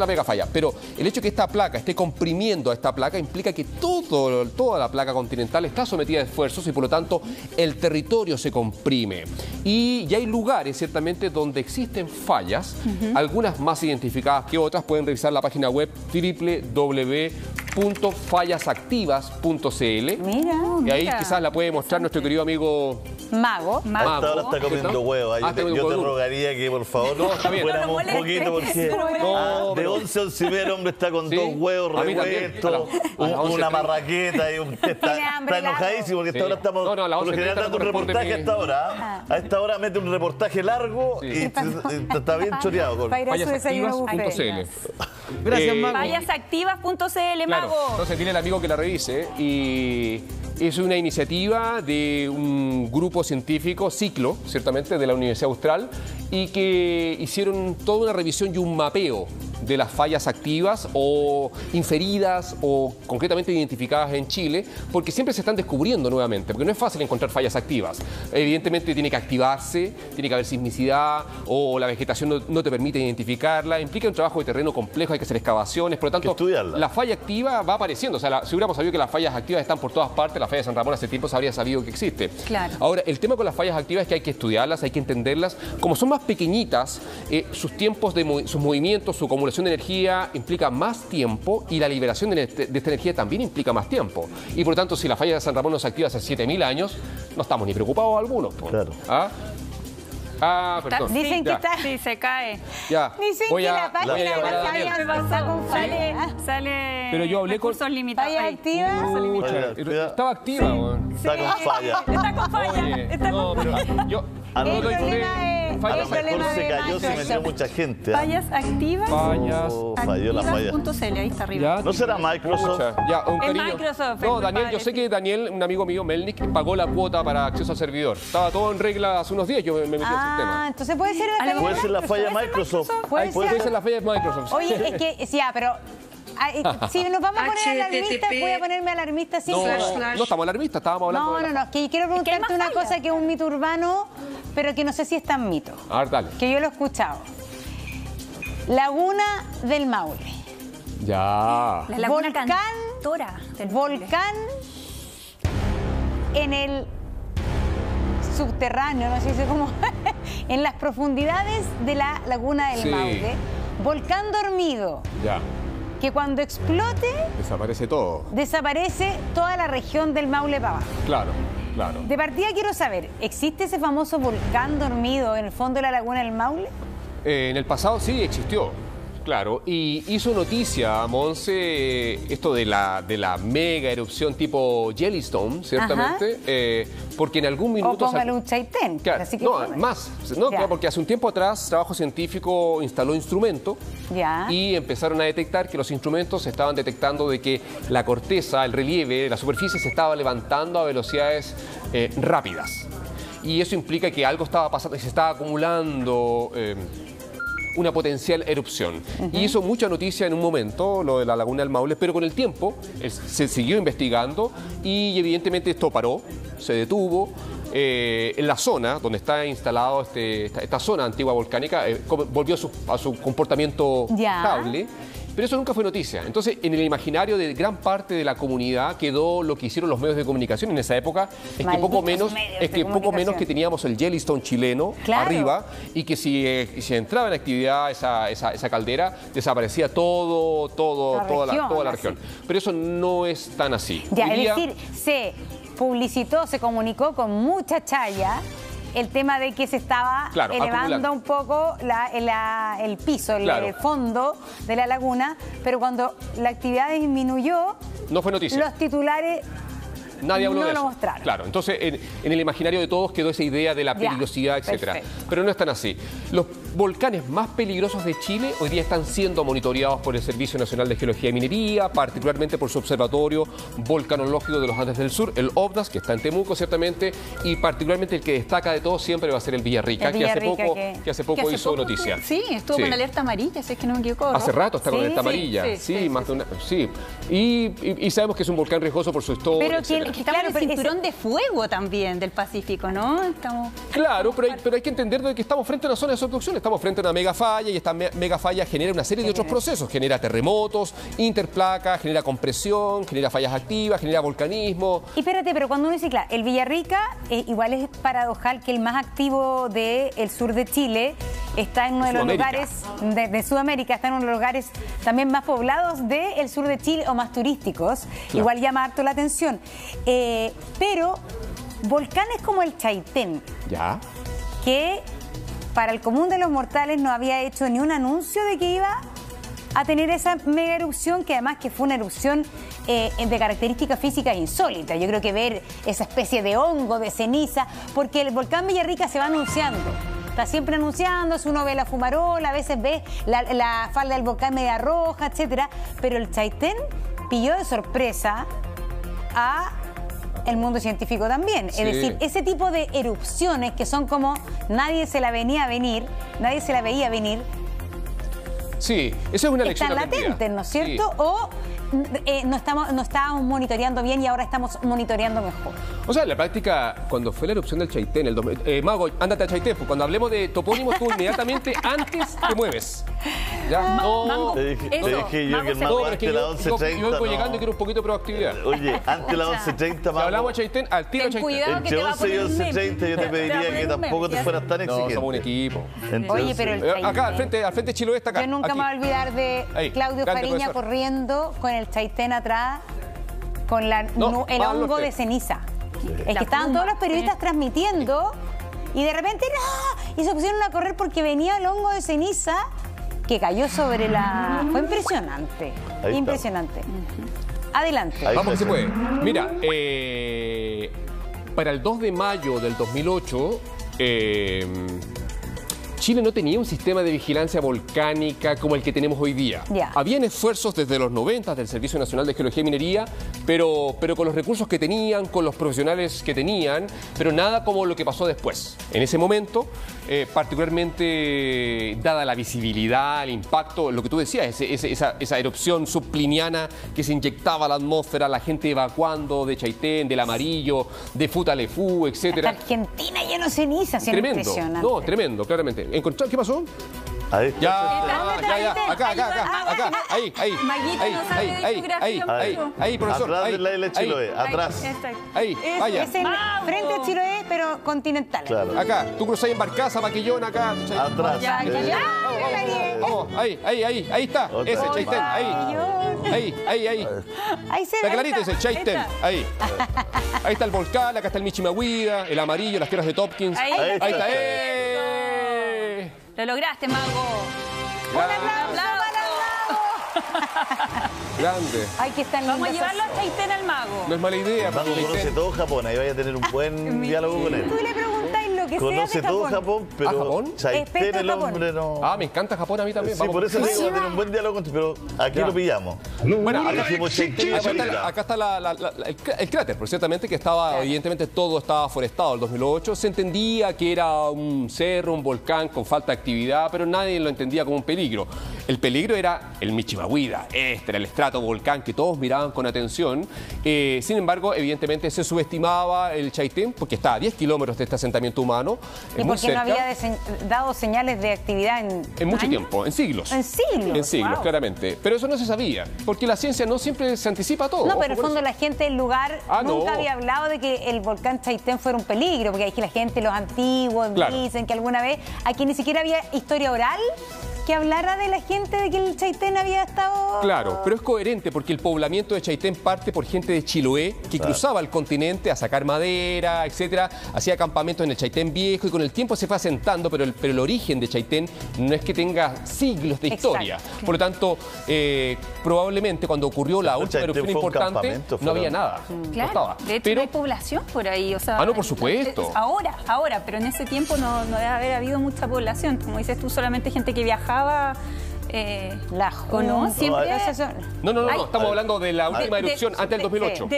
la vega falla, pero el hecho de que esta placa esté comprimiendo a esta placa implica que toda la placa continental está sometida a esfuerzos y por lo tanto el territorio se comprime. Y ya hay lugares, ciertamente, donde existen fallas, algunas más identificadas que otras. Pueden revisar la página web www.fallasactivas.cl. Y ahí quizás la puede mostrar nuestro querido amigo Mago. Ahora está comiendo huevo. Yo te rogaría que por favor fuéramos un poquito, porque de 11 a 11:30 hombre está con dos huevos revueltos, una marraqueta y un... Está enojadísimo porque hasta ahora estamos por lo general dando un reportaje. Hasta ahora a esta hora mete un reportaje largo y está bien choreado. Fallasactivas.cl. Gracias, Mago. Fallasactivas.cl, Mago. Entonces tiene el amigo que la revise. Y es una iniciativa de un grupo científico, Ciclo, ciertamente, de la Universidad Austral, y que hicieron toda una revisión y un mapeo de las fallas activas o inferidas o concretamente identificadas en Chile, porque siempre se están descubriendo nuevamente, porque no es fácil encontrar fallas activas. Evidentemente tiene que activarse, tiene que haber sismicidad o la vegetación no te permite identificarla, implica un trabajo de terreno complejo, hay que hacer excavaciones, por lo tanto la falla activa va apareciendo. O sea, si hubiéramos sabido que las fallas activas están por todas partes, la falla de San Ramón hace tiempo se habría sabido que existe. Claro. Ahora, el tema con las fallas activas es que hay que estudiarlas, hay que entenderlas. Como son más pequeñitas, sus tiempos, sus movimientos, su acumulación de energía implica más tiempo y la liberación de esta energía también implica más tiempo. Y por lo tanto, si la falla de San Ramón nos activa hace 7.000 años, no estamos ni preocupados algunos. Claro. Perdón. Dicen que está... Sí, se cae. Ya. Dicen que la página de la falla me pasa con fallas. Sale... Pero yo hablé con... ¿Falla activa? Estaba activa, weón. Está con falla. Está con falla. Está con falla. Yo... El problema se cayó, se metió mucha gente. Fallas activas. Falló la falla. Ahí está arriba. ¿No será Microsoft? Ya, un cariño. No, Daniel, yo sé que Daniel, un amigo mío, Melnik, pagó la cuota para acceso al servidor. Estaba todo en regla hace unos días, yo me metí al sistema. Ah, entonces puede ser la falla. Puede ser la falla de Microsoft. Puede ser la falla de Microsoft. Oye, es que, ya, pero... Si nos vamos a poner alarmistas, voy a ponerme alarmista. Sí, no estamos alarmistas, estábamos hablando. No, es que quiero preguntarte una cosa que es un mito urbano, pero que no sé si es tan mito. A ver, dale. Que yo lo he escuchado. Laguna del Maule. Ya. La Laguna Tora. Volcán en el subterráneo, no sé si es como... en las profundidades de la Laguna del Maule. Volcán dormido. Ya. Que cuando explote... Desaparece todo. Desaparece toda la región del Maule para abajo. Claro, claro. De partida quiero saber, ¿existe ese famoso volcán dormido en el fondo de la Laguna del Maule? En el pasado sí existió, claro. Y hizo noticia, Monse, esto de la mega erupción tipo Yellowstone, ciertamente, porque en algún minuto... O póngale un Chaitén. Claro, así que no, más. No, claro, porque hace un tiempo atrás trabajo científico instaló instrumentos y empezaron a detectar que los instrumentos estaban detectando de que la corteza, el relieve, la superficie se estaba levantando a velocidades rápidas. Y eso implica que algo estaba pasando, se estaba acumulando... una potencial erupción. Y hizo mucha noticia en un momento, lo de la Laguna del Maule, pero con el tiempo se siguió investigando y evidentemente esto paró, se detuvo. En la zona donde está instalado esta zona antigua volcánica volvió a su comportamiento estable. Pero eso nunca fue noticia. Entonces, en el imaginario de gran parte de la comunidad quedó lo que hicieron los medios de comunicación en esa época. Es que poco menos que teníamos el Yellowstone chileno arriba y que si entraba en actividad esa caldera, desaparecía toda la región. Pero eso no es tan así. Es decir, se publicitó, se comunicó con mucha chaya el tema de que se estaba elevando acumulando un poco el piso, el fondo de la laguna, pero cuando la actividad disminuyó, no fue noticia. Los titulares... Nadie habló de eso. Mostraron. Claro, entonces en el imaginario de todos quedó esa idea de la peligrosidad, etcétera. Perfecto. Pero no están así. Los volcanes más peligrosos de Chile hoy día están siendo monitoreados por el Servicio Nacional de Geología y Minería, particularmente por su observatorio volcanológico de los Andes del Sur, el OVDAS, que está en Temuco, ciertamente, y particularmente el que destaca de todos siempre va a ser el Villarrica, que hace poco hizo noticia. Sí, estuvo con alerta amarilla, si es que no me equivoco, ¿no? Hace rato está con alerta amarilla. Sí, más de una. Y sabemos que es un volcán riesgoso por su historia, etcétera. Es que estamos en el cinturón de fuego también del Pacífico, ¿no? Claro, pero hay que entender que estamos frente a una zona de subducciones. estamos frente a una mega falla y esta mega falla genera una serie de otros procesos. Genera terremotos, interplacas, genera compresión, genera fallas activas, genera volcanismo. Y espérate, pero cuando uno dice, claro, el Villarrica, igual es paradojal que el más activo del sur de Chile está en uno de los lugares de Sudamérica, está en uno de los lugares también más poblados del sur de Chile o más turísticos. Claro. Igual llama harto la atención. Pero volcanes como el Chaitén, ya, que para el común de los mortales no había hecho ni un anuncio de que iba a tener esa mega erupción, que además que fue una erupción de características físicas insólitas. Yo creo que ver esa especie de hongo, de ceniza, porque el volcán Villarrica se va anunciando. Está siempre anunciándose, uno ve la fumarola, a veces ve la falda del volcán media roja, etcétera. Pero el Chaitén pilló de sorpresa a el mundo científico también. Sí. Es decir, ese tipo de erupciones que son como nadie se la venía a venir, nadie se la veía venir. Sí, esa es una lección aprendida. Están latentes, ¿no es cierto? Sí. O no estábamos monitoreando bien y ahora estamos monitoreando mejor. O sea, en la práctica, cuando fue la erupción del Chaitén, Mago, ándate a Chaitén, porque cuando hablemos de topónimos, tú inmediatamente antes te mueves. ¿Ya? No, te dije yo que el Mago antes la 11:30. Yo vengo llegando y quiero un poquito de proactividad. Oye, antes la 11:30, Mago. Si hablamos a Chaitén, al tiro a Chaitén. Entre 11 y 11:30 yo te pediría que tampoco te fueras tan exigente. No, somos un equipo. Oye, pero el Chaitén, acá, al frente Chiloé está acá. Yo nunca me voy a olvidar de Claudio Fariña corriendo con el Chaitén atrás, con el hongo de ceniza. Sí. Es que estaban todos los periodistas transmitiendo y de repente ¡no! Y se pusieron a correr porque venía el hongo de ceniza que cayó sobre la... Fue impresionante. Ahí impresionante. Está. Adelante. Ahí vamos, que se puede. Mira, para el 2 de mayo del 2008... Chile no tenía un sistema de vigilancia volcánica como el que tenemos hoy día. Yeah. Habían esfuerzos desde los 90 del Servicio Nacional de Geología y Minería, pero con los recursos que tenían, con los profesionales que tenían, pero nada como lo que pasó después. En ese momento, particularmente dada la visibilidad, el impacto, lo que tú decías, esa erupción subpliniana que se inyectaba a la atmósfera, la gente evacuando de Chaitén, del Amarillo, de Futaleufú, etc. Argentina lleno de cenizas, impresionante. No, tremendo, claramente. ¿Qué pasó? Ahí. Ya. Acá. Ahí. Maguito, no sabe de geografía mucho. Ahí, profesor. Atrás del isla de Chiloé, atrás. Ahí, vaya. Es frente a Chiloé, pero continental. Claro. Acá, tú cruzás Barcaza, Paquillón, acá. Atrás. Ahí está. Ese Chaitén, ahí. Ahí se ve. Está clarito ese Chaitén, ahí. Ahí está el volcán, acá está el Michimahuida, el Amarillo, las tierras de Topkins. Ahí está. Lo lograste, Mago. ¡Un aplauso! Grande. Hay que estar. Vamos a llevarlo a Chaitén al Mago. No es mala idea. El Mago conoce todo Japón, ahí vaya a tener un buen diálogo con él. Tú le preguntáis lo que sea de Japón. Conoce todo Japón, pero Japón, Chaitén el hombre no. Ah, me encanta Japón a mí también. Sí, vamos. Por eso le digo, va a tener un buen diálogo, pero aquí lo pillamos. Bueno, acá está el cráter, pero ciertamente que estaba, evidentemente todo estaba forestado. El 2008 se entendía que era un cerro, un volcán con falta de actividad, pero nadie lo entendía como un peligro. El peligro era el Michimahuida, este era el estrato volcán que todos miraban con atención. Sin embargo, evidentemente se subestimaba el Chaitén porque está a 10 kilómetros de este asentamiento humano. Y porque cerca, no había dado señales de actividad en mucho tiempo, en siglos. En siglos, wow, claramente. Pero eso no se sabía, porque la ciencia no siempre se anticipa a todo. No, pero en el fondo la gente del lugar nunca había hablado de que el volcán Chaitén fuera un peligro, porque aquí la gente, los antiguos, dicen que alguna vez, aquí ni siquiera había historia oral que hablara de la gente de que el Chaitén había estado... Claro, pero es coherente porque el poblamiento de Chaitén parte por gente de Chiloé que cruzaba el continente a sacar madera, etcétera, hacía campamentos en el Chaitén viejo y con el tiempo se fue asentando, pero el origen de Chaitén no es que tenga siglos de historia. Exacto. Por lo tanto, probablemente cuando ocurrió la última erupción importante no había nada. Claro, no estaba. De hecho no hay población por ahí. O sea, no, por supuesto. Ahora, pero en ese tiempo no debe haber habido mucha población. Como dices tú, solamente gente que viajaba. ¿Conoce? No, estamos hablando de la última erupción antes del 2008.